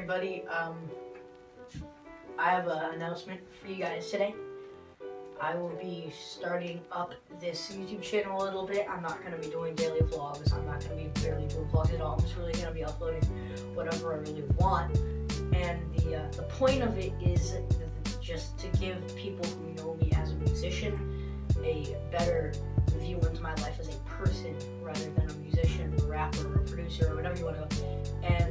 everybody. I have an announcement for you guys today. I will be starting up this YouTube channel a little bit. I'm not going to be doing daily vlogs. I'm not going to be barely doing vlogs at all. I'm just really going to be uploading whatever I really want. And the point of it is just to give people who know me as a musician a better view into my life as a person rather than a musician, or rapper, or producer, or whatever you want to. And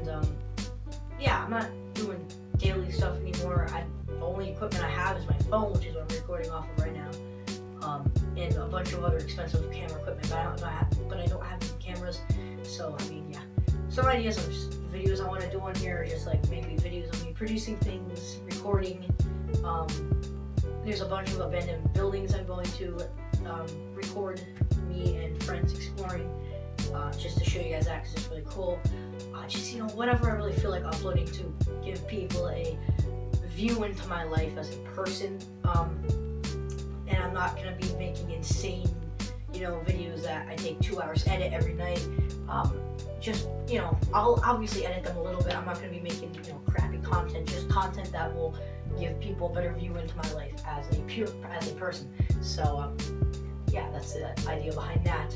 yeah, I'm not doing daily stuff anymore. The only equipment I have is my phone, which is what I'm recording off of right now, and a bunch of other expensive camera equipment. But I don't have any cameras, so I mean, yeah. Some ideas of videos I want to do on here are just like maybe videos of me producing things, recording. There's a bunch of abandoned buildings I'm going to record me and friends exploring, just to show you guys that because it's really cool. Just you know, whatever I really feel like uploading to give people a view into my life as a person, and I'm not gonna be making insane, you know, videos that I take 2 hours to edit every night. Just you know, I'll obviously edit them a little bit. I'm not gonna be making, you know, crappy content. Just content that will give people a better view into my life as a person. So yeah, that's the idea behind that.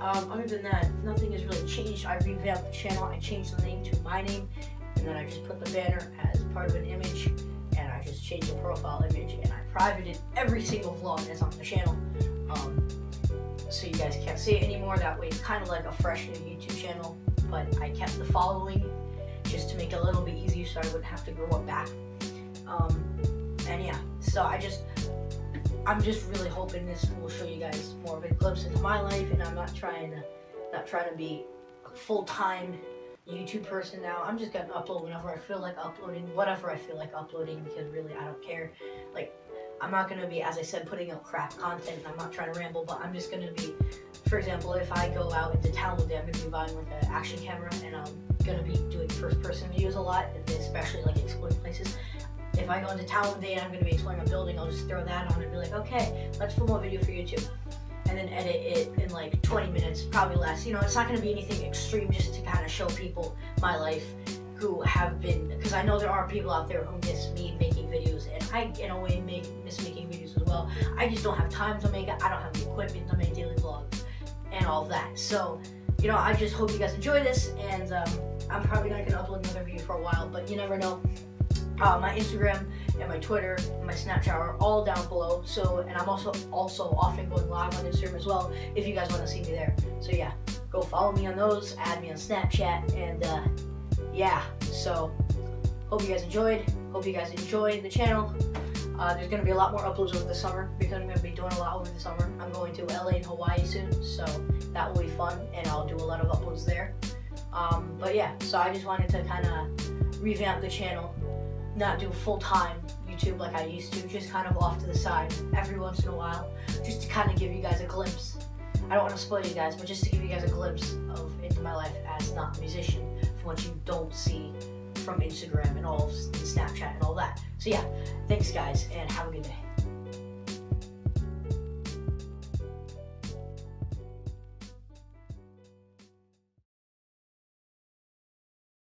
Other than that, nothing has really changed. I revamped the channel. I changed the name to my name. And then I just put the banner as part of an image, and I just changed the profile image, and I privated every single vlog that's on the channel, so you guys can't see it anymore. That way it's kind of like a fresh new YouTube channel, but I kept the following just to make it a little bit easier so I wouldn't have to grow it back. And yeah, so I'm just really hoping this will show you guys more of a glimpse into my life, and I'm not trying to be a full-time YouTube person now. I'm just gonna upload whenever I feel like uploading, whatever I feel like uploading, because really I don't care. Like, I'm not gonna be, as I said, putting up crap content. I'm not trying to ramble, but I'm just gonna be, for example, if I go out into town one day, I'm gonna be buying like an action camera, and I'm gonna be doing first person views a lot, especially like exploring places. If I go into town one day and I'm gonna be exploring a building, I'll just throw that on and be like, okay, let's film a video for YouTube, and then edit it in like 20 minutes, probably less. You know, it's not going to be anything extreme, just to kind of show people my life who have been, because I know there are people out there who miss me making videos, and I, in a way, miss making videos as well. I just don't have time to make it. I don't have the equipment to make daily vlogs and all that. So, you know, I just hope you guys enjoy this, and I'm probably not going to upload another video for a while, but you never know. My Instagram and my Twitter and my Snapchat are all down below. So, and I'm also often going live on Instagram as well, if you guys want to see me there. So yeah, go follow me on those, add me on Snapchat, and yeah. So hope you guys enjoyed. Hope you guys enjoyed the channel. There's gonna be a lot more uploads over the summer because I'm gonna be doing a lot over the summer. I'm going to LA and Hawaii soon, so that will be fun, and I'll do a lot of uploads there. But yeah, so I just wanted to kind of revamp the channel. Not do full-time YouTube like I used to, just kind of off to the side every once in a while, just to kind of give you guys a glimpse. I don't want to spoil you guys, but just to give you guys a glimpse of into my life as not a musician, from what you don't see from Instagram and all Snapchat and all that. So yeah, thanks guys, and have a good day.